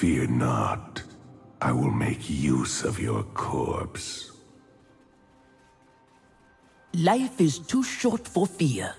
Fear not. I will make use of your corpse. Life is too short for fear.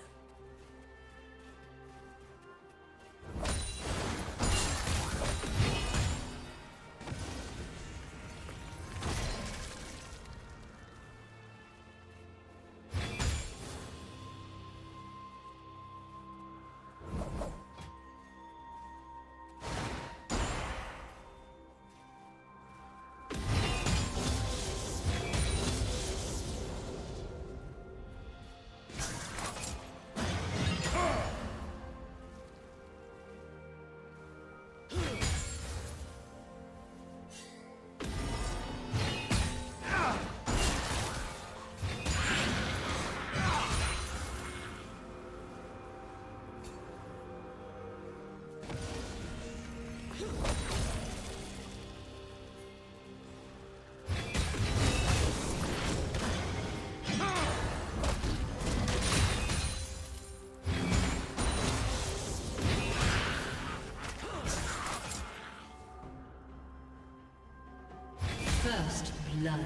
First blood.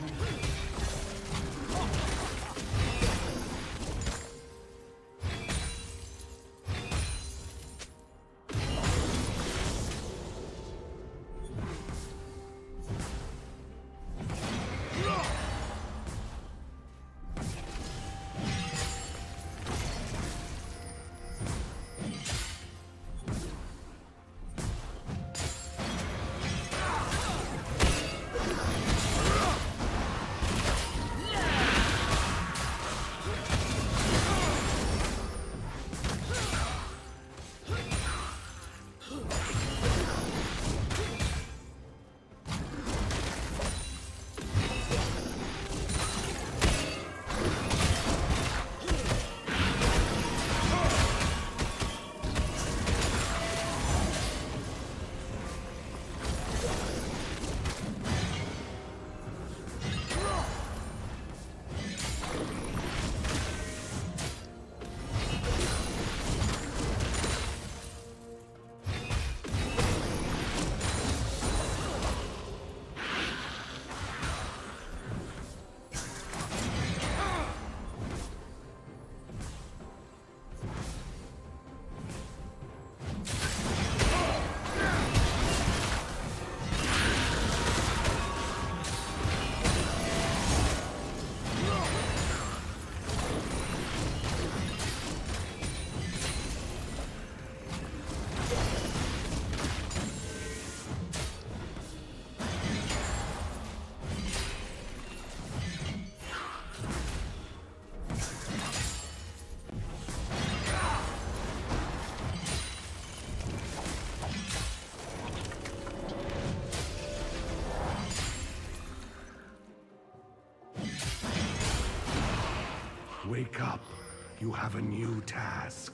Wake up. You have a new task.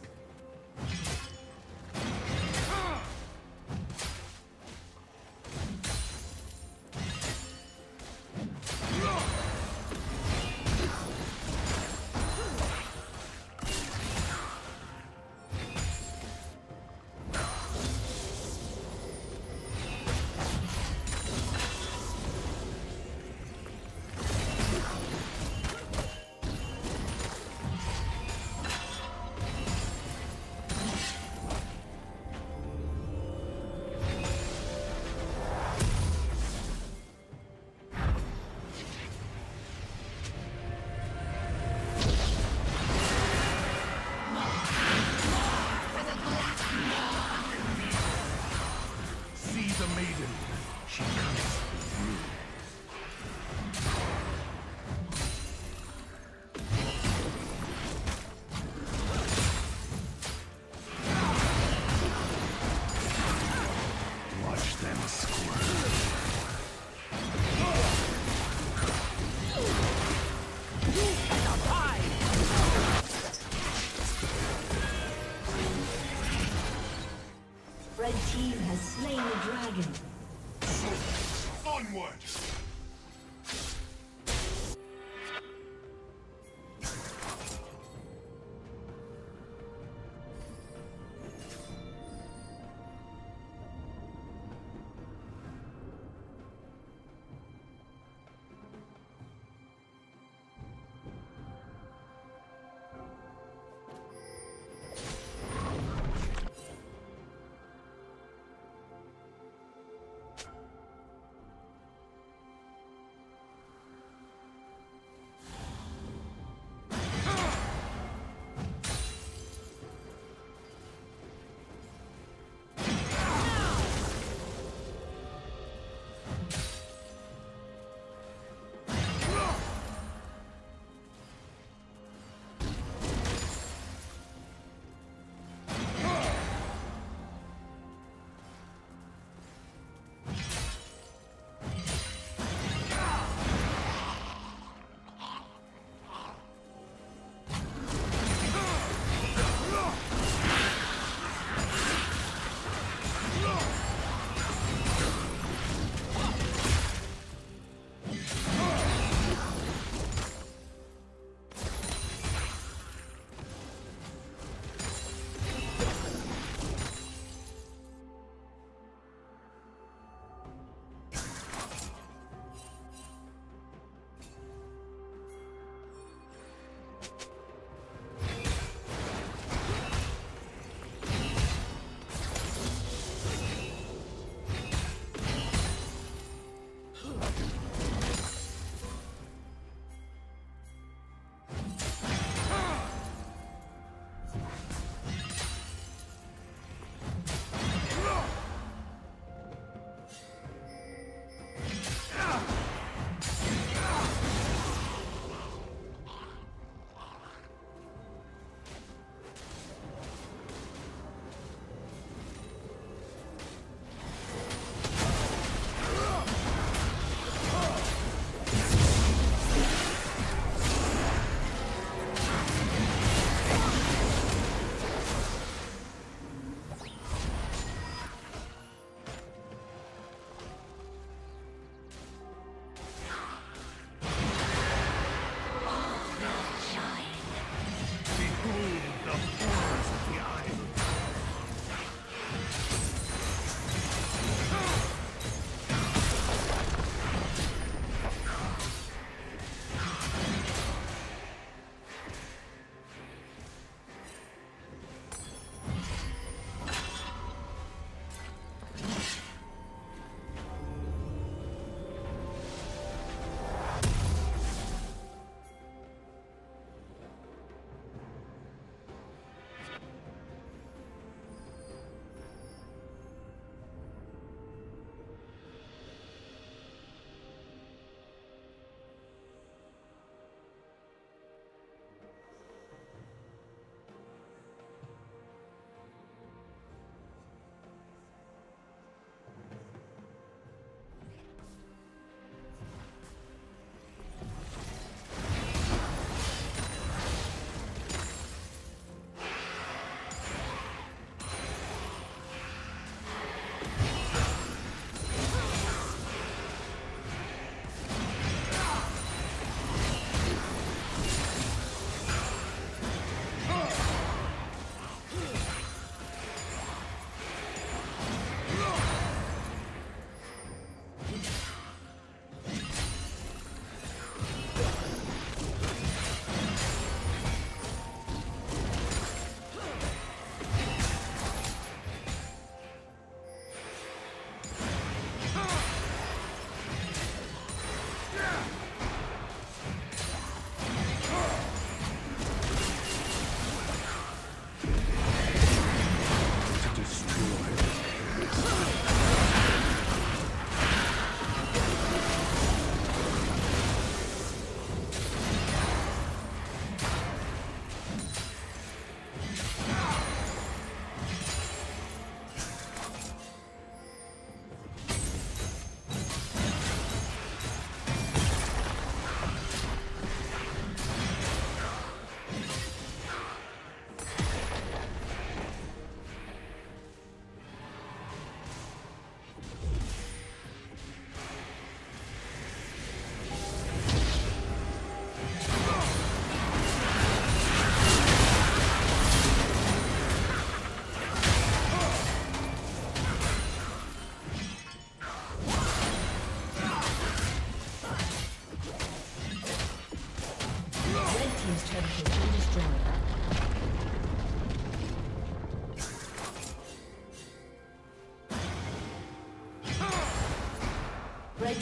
Red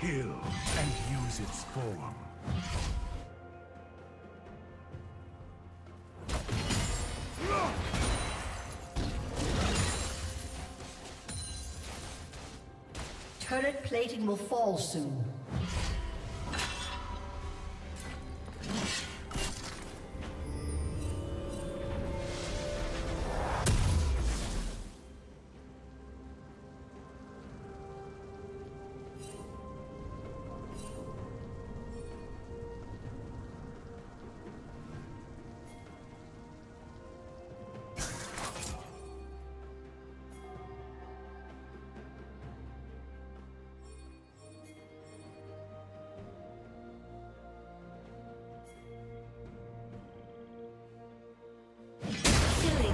Kill and use its form. Turret plating will fall soon.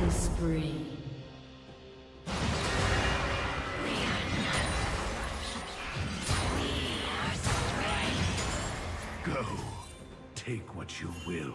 Spree. We are go, take what you will.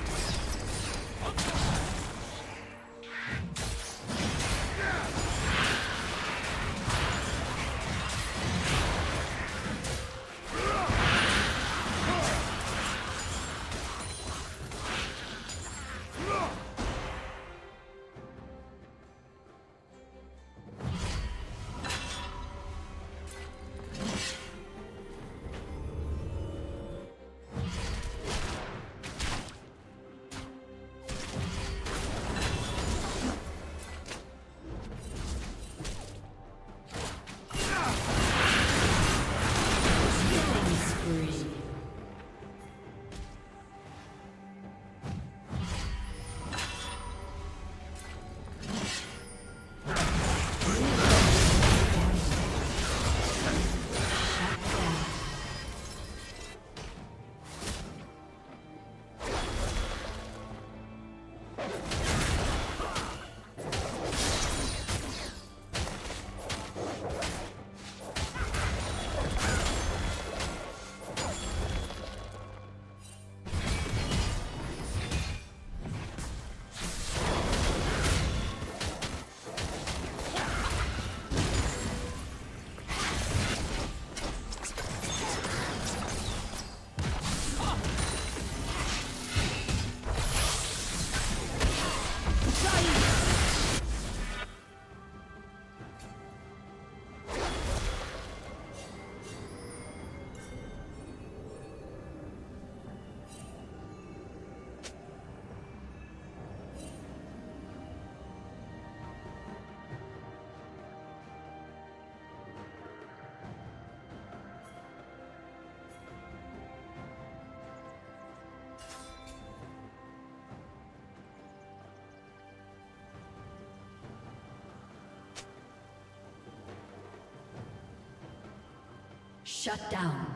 Shut down.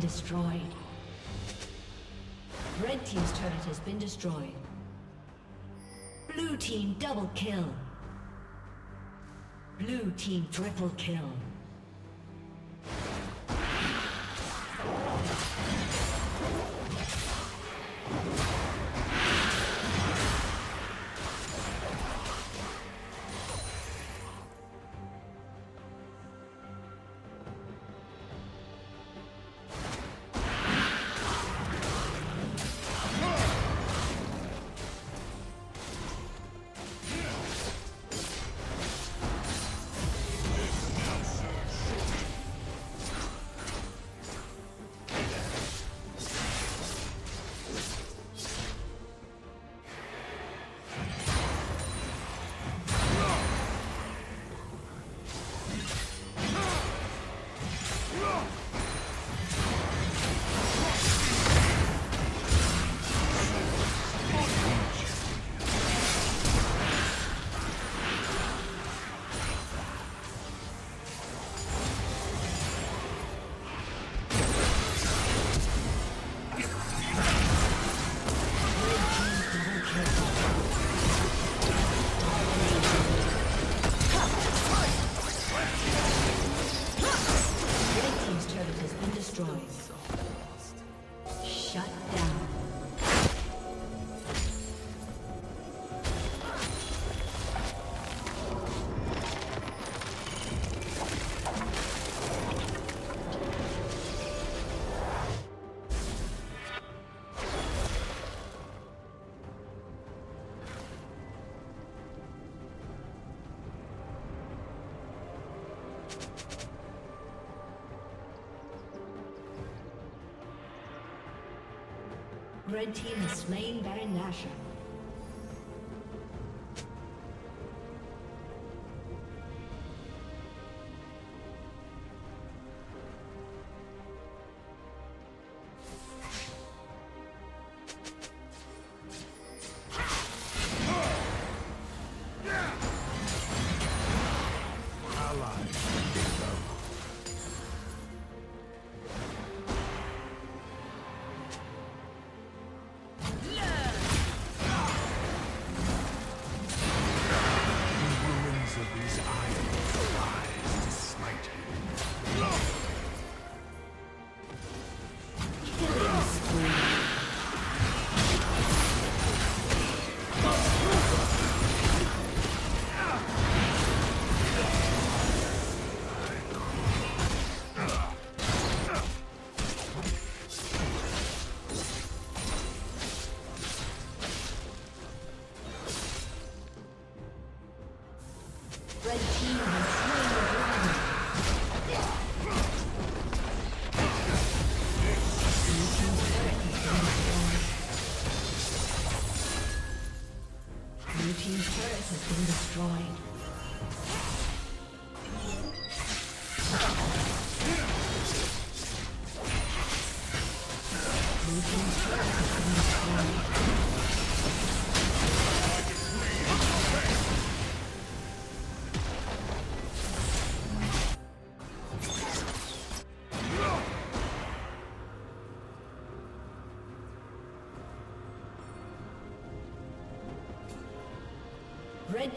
Destroyed. Red team's turret has been destroyed. Blue team double kill. Blue team triple kill. Red team has slain Baron Nashor. Red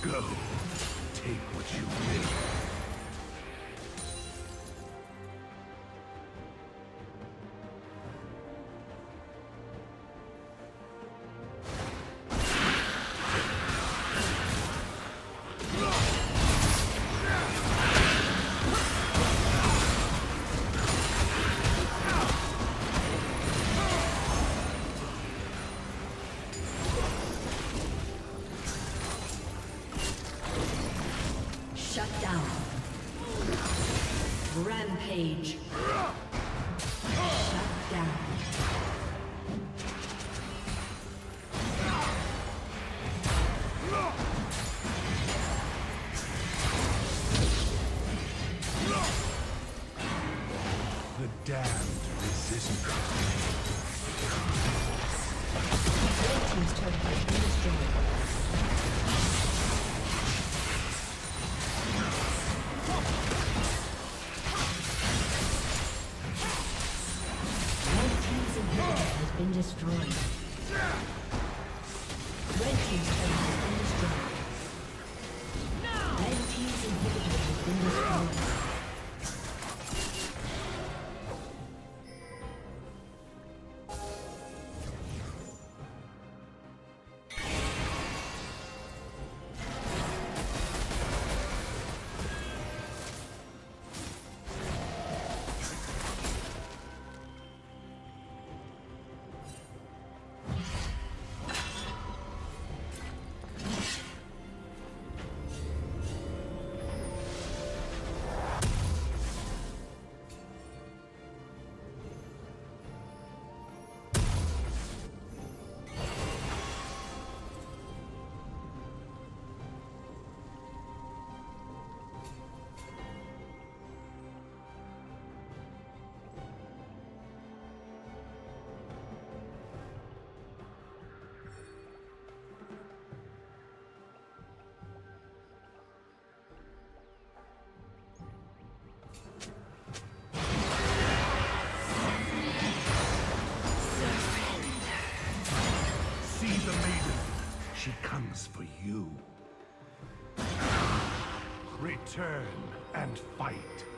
Go, take what you will. Rampage. Shut down. The damned resist. Red team's turret has been destroyed. Been destroyed. Red team's turret has been destroyed. No! Red team's inhibitor has been destroyed. She comes for you. Return and fight.